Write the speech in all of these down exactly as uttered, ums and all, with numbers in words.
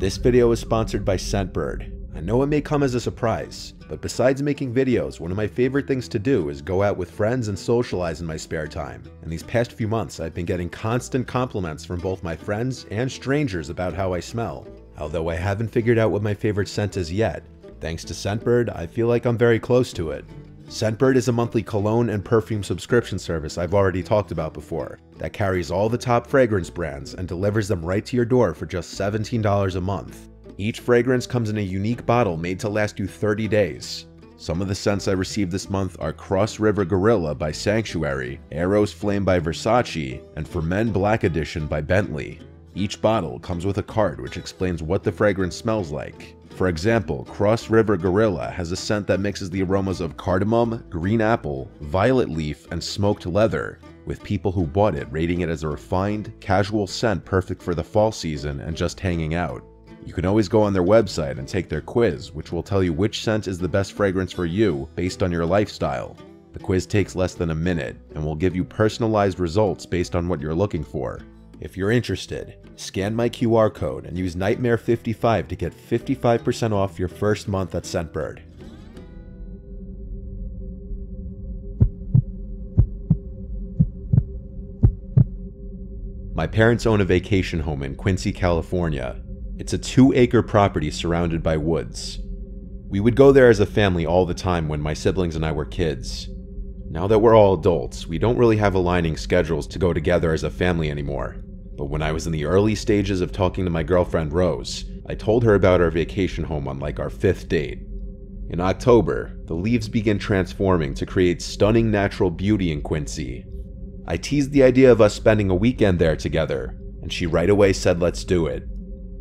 This video is sponsored by Scentbird. I know it may come as a surprise, but besides making videos, one of my favorite things to do is go out with friends and socialize in my spare time. And these past few months, I've been getting constant compliments from both my friends and strangers about how I smell. Although I haven't figured out what my favorite scent is yet, thanks to Scentbird, I feel like I'm very close to it. Scentbird is a monthly cologne and perfume subscription service I've already talked about before that carries all the top fragrance brands and delivers them right to your door for just seventeen dollars a month. Each fragrance comes in a unique bottle made to last you thirty days. Some of the scents I received this month are Cross River Gorilla by Sanctuary, Arrows Flame by Versace, and For Men Black Edition by Bentley. Each bottle comes with a card which explains what the fragrance smells like. For example, Cross River Gorilla has a scent that mixes the aromas of cardamom, green apple, violet leaf, and smoked leather, with people who bought it rating it as a refined, casual scent perfect for the fall season and just hanging out. You can always go on their website and take their quiz, which will tell you which scent is the best fragrance for you based on your lifestyle. The quiz takes less than a minute and will give you personalized results based on what you're looking for. If you're interested, scan my Q R code and use Nightmare fifty-five to get fifty-five percent off your first month at Scentbird. My parents own a vacation home in Quincy, California. It's a two-acre property surrounded by woods. We would go there as a family all the time when my siblings and I were kids. Now that we're all adults, we don't really have aligning schedules to go together as a family anymore. But when I was in the early stages of talking to my girlfriend Rose, I told her about our vacation home on like our fifth date. In October, the leaves begin transforming to create stunning natural beauty in Quincy. I teased the idea of us spending a weekend there together, and she right away said let's do it.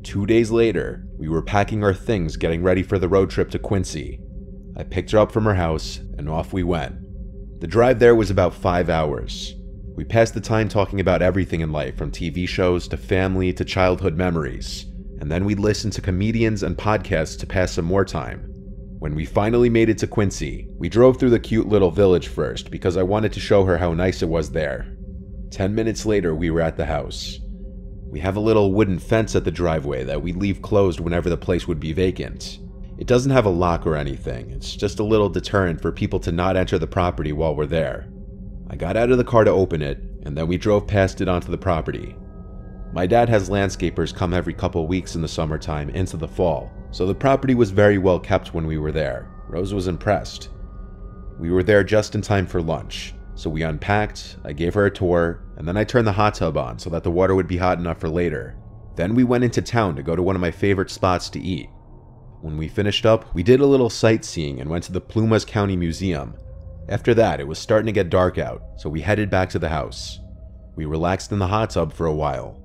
Two days later, we were packing our things getting ready for the road trip to Quincy. I picked her up from her house, and off we went. The drive there was about five hours. We passed the time talking about everything in life, from T V shows to family to childhood memories, and then we listened to comedians and podcasts to pass some more time. When we finally made it to Quincy, we drove through the cute little village first because I wanted to show her how nice it was there. Ten minutes later, we were at the house. We have a little wooden fence at the driveway that we leave closed whenever the place would be vacant. It doesn't have a lock or anything, it's just a little deterrent for people to not enter the property while we're there. I got out of the car to open it, and then we drove past it onto the property. My dad has landscapers come every couple weeks in the summertime into the fall, so the property was very well kept when we were there. Rose was impressed. We were there just in time for lunch. So we unpacked, I gave her a tour, and then I turned the hot tub on so that the water would be hot enough for later. Then we went into town to go to one of my favorite spots to eat. When we finished up, we did a little sightseeing and went to the Plumas County Museum. After that, it was starting to get dark out, so we headed back to the house. We relaxed in the hot tub for a while.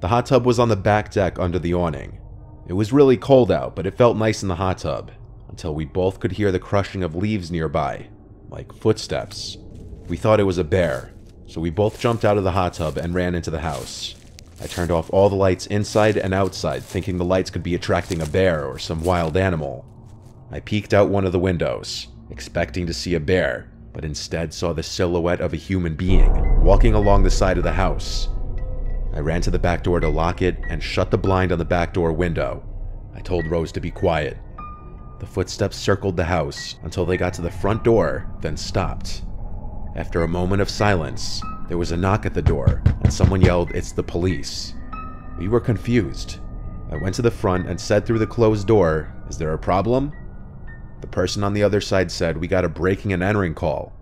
The hot tub was on the back deck under the awning. It was really cold out, but it felt nice in the hot tub, until we both could hear the crushing of leaves nearby, like footsteps. We thought it was a bear, so we both jumped out of the hot tub and ran into the house. I turned off all the lights inside and outside, thinking the lights could be attracting a bear or some wild animal. I peeked out one of the windows, expecting to see a bear, but instead saw the silhouette of a human being walking along the side of the house. I ran to the back door to lock it and shut the blind on the back door window. I told Rose to be quiet. The footsteps circled the house until they got to the front door, then stopped. After a moment of silence, there was a knock at the door, and someone yelled, "It's the police." We were confused. I went to the front and said through the closed door, "Is there a problem?" The person on the other side said, "We got a breaking and entering call."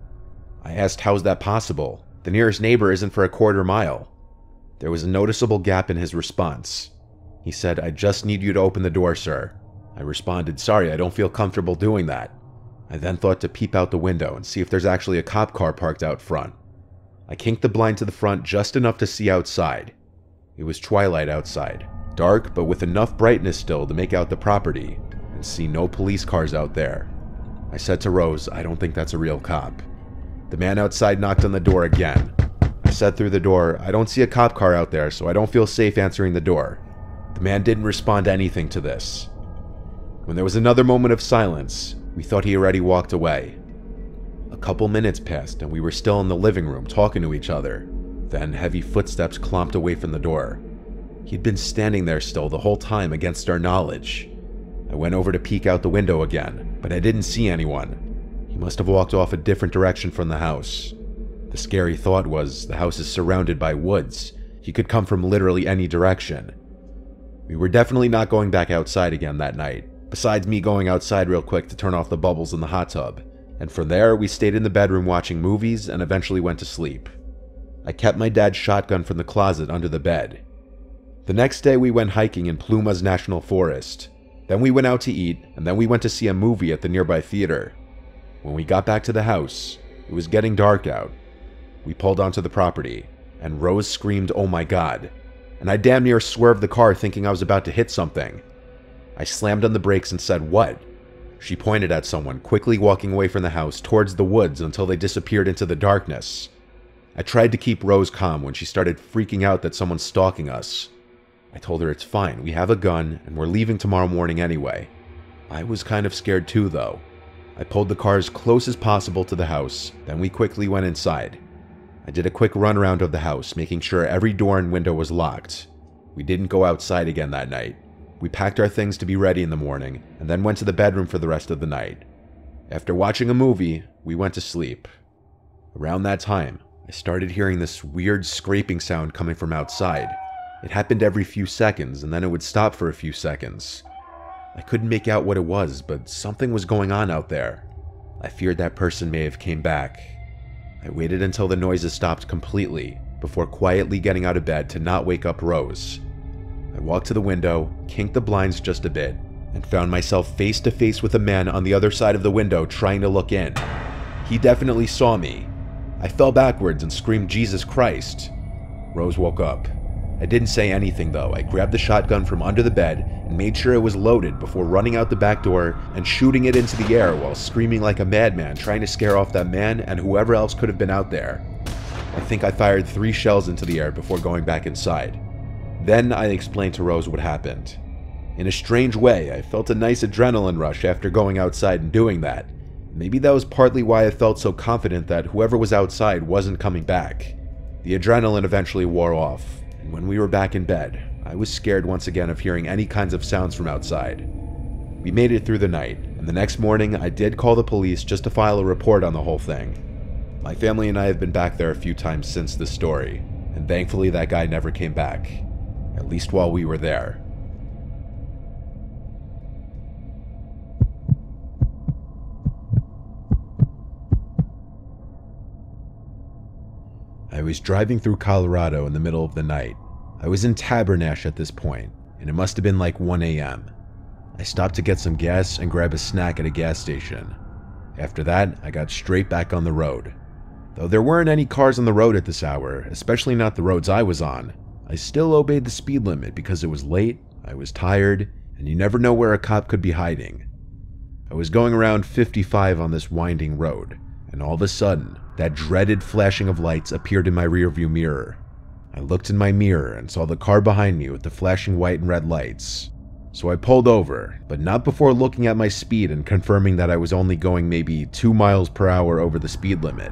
I asked, "How's that possible? The nearest neighbor isn't for a quarter mile." There was a noticeable gap in his response. He said, "I just need you to open the door, sir." I responded, "Sorry, I don't feel comfortable doing that." I then thought to peep out the window and see if there's actually a cop car parked out front. I kinked the blind to the front just enough to see outside. It was twilight outside, dark but with enough brightness still to make out the property and see no police cars out there. I said to Rose, "I don't think that's a real cop." The man outside knocked on the door again. I said through the door, "I don't see a cop car out there, so I don't feel safe answering the door." The man didn't respond to anything to this. When there was another moment of silence, we thought he already walked away. A couple minutes passed and we were still in the living room talking to each other. Then heavy footsteps clomped away from the door. He'd been standing there still the whole time against our knowledge. I went over to peek out the window again, but I didn't see anyone. He must have walked off a different direction from the house. The scary thought was, the house is surrounded by woods. He could come from literally any direction. We were definitely not going back outside again that night, besides me going outside real quick to turn off the bubbles in the hot tub. And from there, we stayed in the bedroom watching movies and eventually went to sleep. I kept my dad's shotgun from the closet under the bed. The next day we went hiking in Plumas National Forest. Then we went out to eat, and then we went to see a movie at the nearby theater. When we got back to the house, it was getting dark out. We pulled onto the property, and Rose screamed, "Oh my God," and I damn near swerved the car thinking I was about to hit something. I slammed on the brakes and said, "What?" She pointed at someone, quickly walking away from the house towards the woods until they disappeared into the darkness. I tried to keep Rose calm when she started freaking out that someone's stalking us. I told her it's fine, we have a gun, and we're leaving tomorrow morning anyway. I was kind of scared too, though. I pulled the car as close as possible to the house, then we quickly went inside. I did a quick runaround of the house, making sure every door and window was locked. We didn't go outside again that night. We packed our things to be ready in the morning, and then went to the bedroom for the rest of the night. After watching a movie, we went to sleep. Around that time, I started hearing this weird scraping sound coming from outside. It happened every few seconds, and then it would stop for a few seconds. I couldn't make out what it was, but something was going on out there. I feared that person may have came back. I waited until the noises stopped completely, before quietly getting out of bed to not wake up Rose. I walked to the window, kinked the blinds just a bit, and found myself face to face with a man on the other side of the window trying to look in. He definitely saw me. I fell backwards and screamed, "Jesus Christ!" Rose woke up. I didn't say anything though. I grabbed the shotgun from under the bed and made sure it was loaded before running out the back door and shooting it into the air while screaming like a madman, trying to scare off that man and whoever else could have been out there. I think I fired three shells into the air before going back inside. Then I explained to Rose what happened. In a strange way, I felt a nice adrenaline rush after going outside and doing that. Maybe that was partly why I felt so confident that whoever was outside wasn't coming back. The adrenaline eventually wore off. And when we were back in bed, I was scared once again of hearing any kinds of sounds from outside. We made it through the night, and the next morning I did call the police just to file a report on the whole thing. My family and I have been back there a few times since this story, and thankfully that guy never came back, at least while we were there. I was driving through Colorado in the middle of the night. I was in Tabernash at this point, and it must have been like one A M I stopped to get some gas and grab a snack at a gas station. After that, I got straight back on the road. Though there weren't any cars on the road at this hour, especially not the roads I was on, I still obeyed the speed limit because it was late, I was tired, and you never know where a cop could be hiding. I was going around fifty-five on this winding road, and all of a sudden, that dreaded flashing of lights appeared in my rearview mirror. I looked in my mirror and saw the car behind me with the flashing white and red lights. So I pulled over, but not before looking at my speed and confirming that I was only going maybe two miles per hour over the speed limit.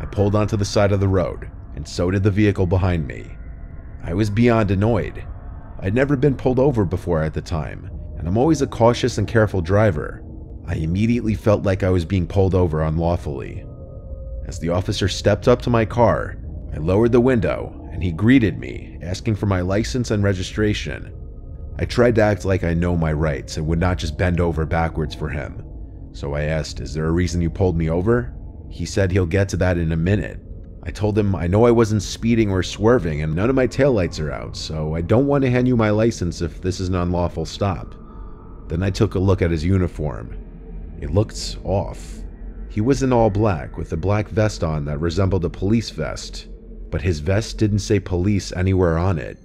I pulled onto the side of the road, and so did the vehicle behind me. I was beyond annoyed. I'd never been pulled over before at the time, and I'm always a cautious and careful driver. I immediately felt like I was being pulled over unlawfully. As the officer stepped up to my car, I lowered the window and he greeted me, asking for my license and registration. I tried to act like I know my rights and would not just bend over backwards for him. So I asked, "Is there a reason you pulled me over?" He said he'll get to that in a minute. I told him I know I wasn't speeding or swerving and none of my taillights are out, so I don't want to hand you my license if this is an unlawful stop. Then I took a look at his uniform. It looked off. He was in all black with a black vest on that resembled a police vest, but his vest didn't say police anywhere on it.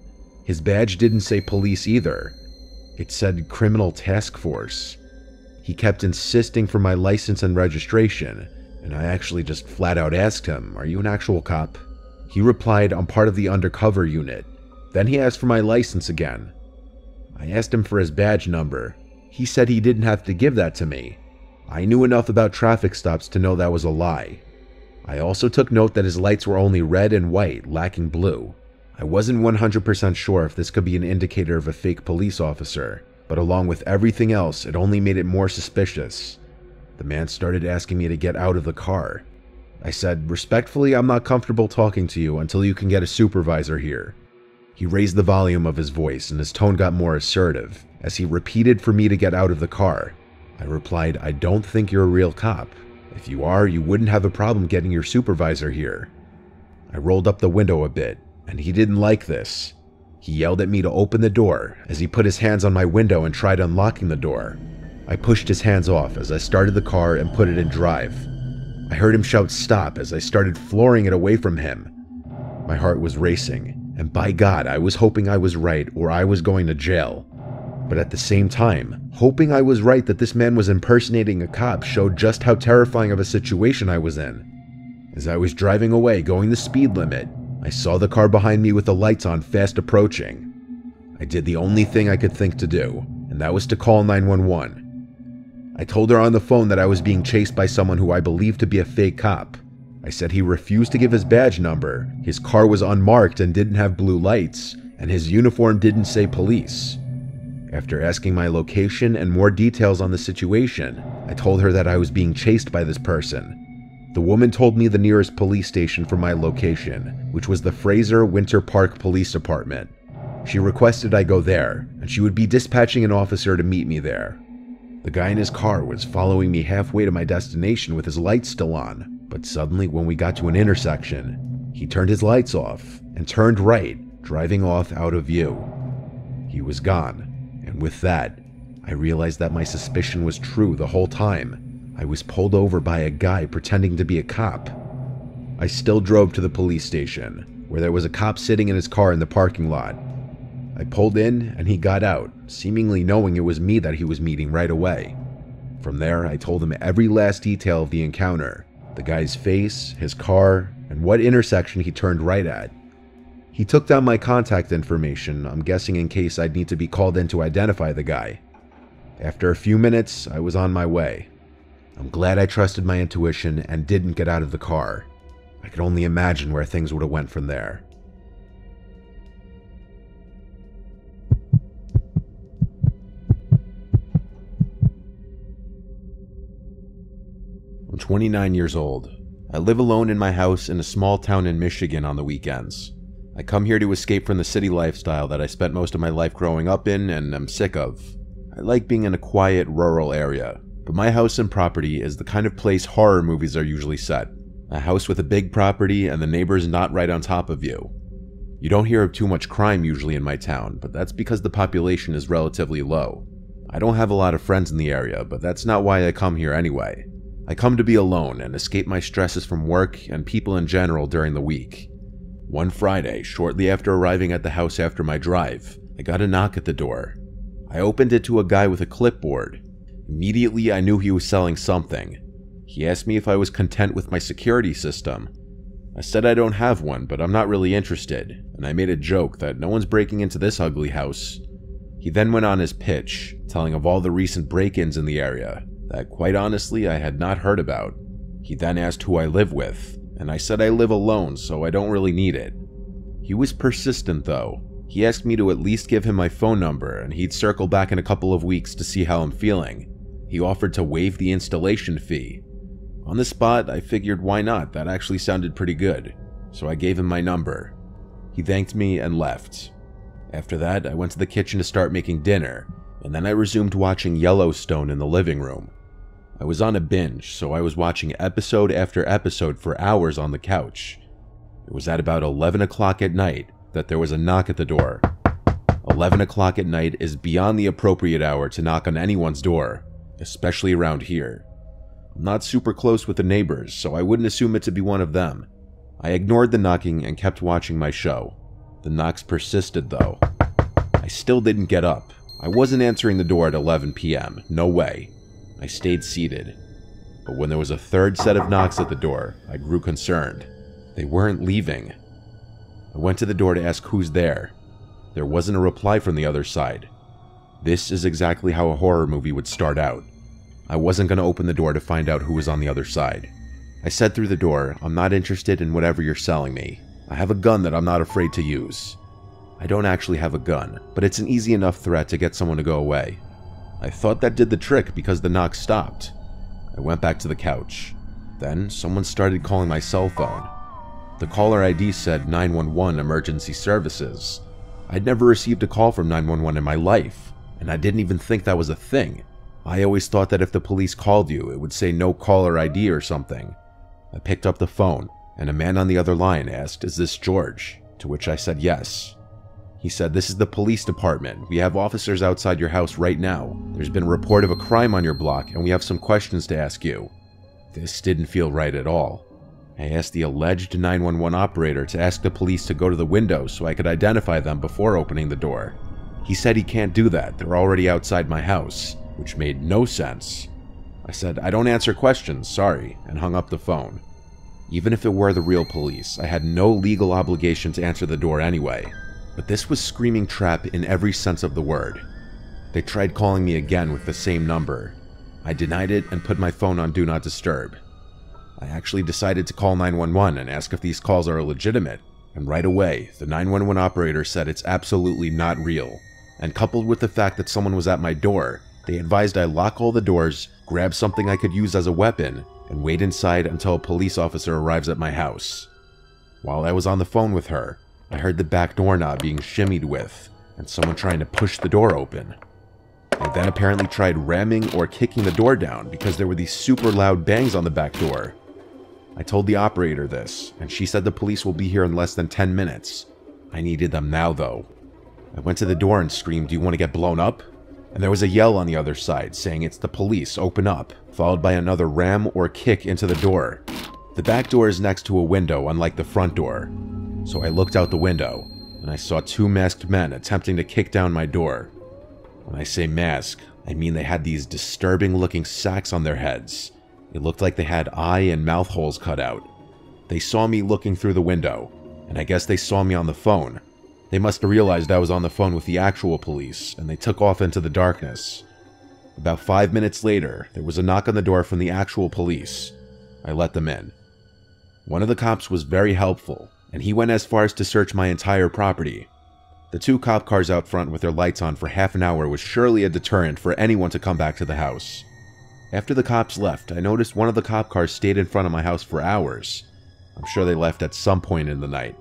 His badge didn't say police either. It said Criminal Task Force. He kept insisting for my license and registration, and I actually just flat out asked him, "Are you an actual cop?" He replied, "I'm part of the undercover unit." Then he asked for my license again. I asked him for his badge number. He said he didn't have to give that to me. I knew enough about traffic stops to know that was a lie. I also took note that his lights were only red and white, lacking blue. I wasn't one hundred percent sure if this could be an indicator of a fake police officer, but along with everything else, it only made it more suspicious. The man started asking me to get out of the car. I said, "Respectfully, I'm not comfortable talking to you until you can get a supervisor here." He raised the volume of his voice and his tone got more assertive as he repeated for me to get out of the car. I replied, "I don't think you're a real cop. If you are, you wouldn't have a problem getting your supervisor here." I rolled up the window a bit, and he didn't like this. He yelled at me to open the door as he put his hands on my window and tried unlocking the door. I pushed his hands off as I started the car and put it in drive. I heard him shout "stop" as I started flooring it away from him. My heart was racing, and by God, I was hoping I was right or I was going to jail. But at the same time, hoping I was right that this man was impersonating a cop showed just how terrifying of a situation I was in. As I was driving away, going the speed limit, I saw the car behind me with the lights on fast approaching. I did the only thing I could think to do, and that was to call nine one one. I told her on the phone that I was being chased by someone who I believed to be a fake cop. I said he refused to give his badge number, his car was unmarked and didn't have blue lights, and his uniform didn't say police. After asking my location and more details on the situation, I told her that I was being chased by this person. The woman told me the nearest police station for my location, which was the Fraser Winter Park Police Department. She requested I go there, and she would be dispatching an officer to meet me there. The guy in his car was following me halfway to my destination with his lights still on, but suddenly when we got to an intersection, he turned his lights off and turned right, driving off out of view. He was gone, and with that, I realized that my suspicion was true the whole time. I was pulled over by a guy pretending to be a cop. I still drove to the police station, where there was a cop sitting in his car in the parking lot. I pulled in and he got out, seemingly knowing it was me that he was meeting right away. From there, I told him every last detail of the encounter, the guy's face, his car, and what intersection he turned right at. He took down my contact information, I'm guessing in case I'd need to be called in to identify the guy. After a few minutes, I was on my way. I'm glad I trusted my intuition and didn't get out of the car. I could only imagine where things would have went from there. I'm twenty-nine years old. I live alone in my house in a small town in Michigan on the weekends. I come here to escape from the city lifestyle that I spent most of my life growing up in and I'm sick of. I like being in a quiet, rural area. But my house and property is the kind of place horror movies are usually set. A house with a big property and the neighbors not right on top of you. You don't hear of too much crime usually in my town, but that's because the population is relatively low. I don't have a lot of friends in the area, but that's not why I come here anyway. I come to be alone and escape my stresses from work and people in general during the week. One Friday, shortly after arriving at the house after my drive, I got a knock at the door. I opened it to a guy with a clipboard. Immediately, I knew he was selling something. He asked me if I was content with my security system. I said I don't have one, but I'm not really interested, and I made a joke that no one's breaking into this ugly house. He then went on his pitch, telling of all the recent break-ins in the area that, quite honestly, I had not heard about. He then asked who I live with, and I said I live alone, so I don't really need it. He was persistent, though. He asked me to at least give him my phone number, and he'd circle back in a couple of weeks to see how I'm feeling. He offered to waive the installation fee. On the spot, I figured why not, that actually sounded pretty good, so I gave him my number. He thanked me and left. After that, I went to the kitchen to start making dinner, and then I resumed watching Yellowstone in the living room. I was on a binge, so I was watching episode after episode for hours on the couch. It was at about eleven o'clock at night that there was a knock at the door. eleven o'clock at night is beyond the appropriate hour to knock on anyone's door. Especially around here. I'm not super close with the neighbors, so I wouldn't assume it to be one of them. I ignored the knocking and kept watching my show. The knocks persisted, though. I still didn't get up. I wasn't answering the door at eleven p m No way. I stayed seated. But when there was a third set of knocks at the door, I grew concerned. They weren't leaving. I went to the door to ask who's there. There wasn't a reply from the other side. This is exactly how a horror movie would start out. I wasn't going to open the door to find out who was on the other side. I said through the door, "I'm not interested in whatever you're selling me. I have a gun that I'm not afraid to use. I don't actually have a gun, but it's an easy enough threat to get someone to go away. I thought that did the trick because the knock stopped. I went back to the couch. Then someone started calling my cell phone. The caller I D said nine one one Emergency Services. I'd never received a call from nine one one in my life, and I didn't even think that was a thing. I always thought that if the police called you, it would say no caller I D or something. I picked up the phone, and a man on the other line asked, "Is this George?" To which I said yes. He said, "This is the police department. We have officers outside your house right now. There's been a report of a crime on your block, and we have some questions to ask you." This didn't feel right at all. I asked the alleged nine one one operator to ask the police to go to the window so I could identify them before opening the door. He said he can't do that, they're already outside my house, which made no sense. I said, "I don't answer questions, sorry," and hung up the phone. Even if it were the real police, I had no legal obligation to answer the door anyway. But this was screaming trap in every sense of the word. They tried calling me again with the same number. I denied it and put my phone on Do Not Disturb. I actually decided to call nine one one and ask if these calls are legitimate, and right away, the nine one one operator said it's absolutely not real, and coupled with the fact that someone was at my door, they advised I lock all the doors, grab something I could use as a weapon, and wait inside until a police officer arrives at my house. While I was on the phone with her, I heard the back doorknob being shimmied with, and someone trying to push the door open. I then apparently tried ramming or kicking the door down because there were these super loud bangs on the back door. I told the operator this, and she said the police will be here in less than ten minutes. I needed them now, though. I went to the door and screamed, "Do you want to get blown up?" And there was a yell on the other side saying, "It's the police, open up," followed by another ram or kick into the door. The back door is next to a window, unlike the front door. So I looked out the window, and I saw two masked men attempting to kick down my door. When I say mask, I mean they had these disturbing-looking sacks on their heads. It looked like they had eye and mouth holes cut out. They saw me looking through the window, and I guess they saw me on the phone. They must have realized I was on the phone with the actual police, and they took off into the darkness. About five minutes later, there was a knock on the door from the actual police. I let them in. One of the cops was very helpful, and he went as far as to search my entire property. The two cop cars out front with their lights on for half an hour was surely a deterrent for anyone to come back to the house. After the cops left, I noticed one of the cop cars stayed in front of my house for hours. I'm sure they left at some point in the night.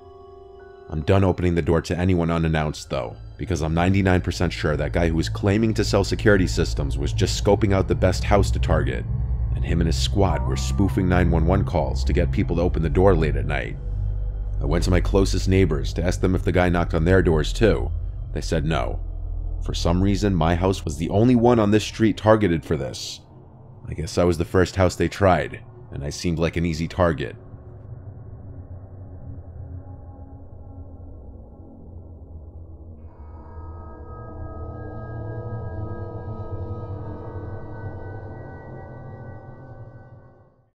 I'm done opening the door to anyone unannounced though, because I'm ninety-nine percent sure that guy who was claiming to sell security systems was just scoping out the best house to target, and him and his squad were spoofing nine one one calls to get people to open the door late at night. I went to my closest neighbors to ask them if the guy knocked on their doors too. They said no. For some reason, my house was the only one on this street targeted for this. I guess I was the first house they tried, and I seemed like an easy target.